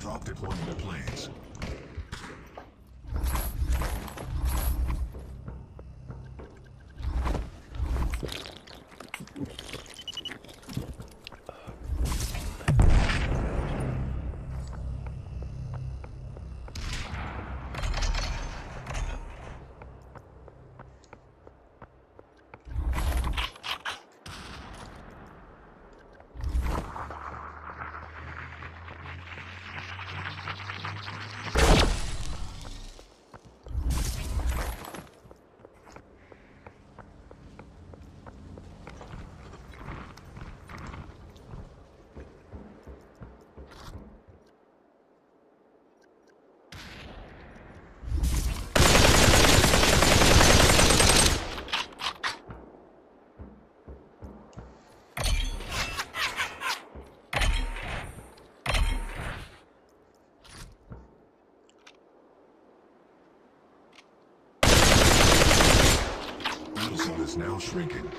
and drop deployable planes. Is now shrinking.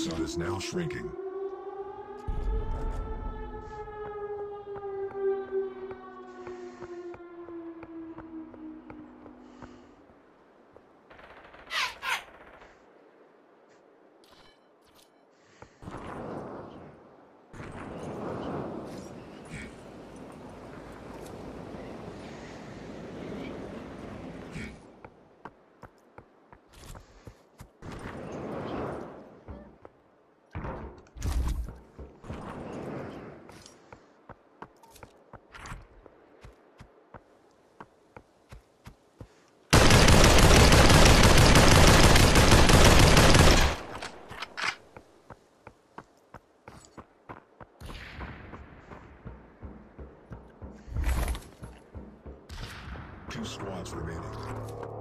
Sun is now shrinking. Two squads remaining.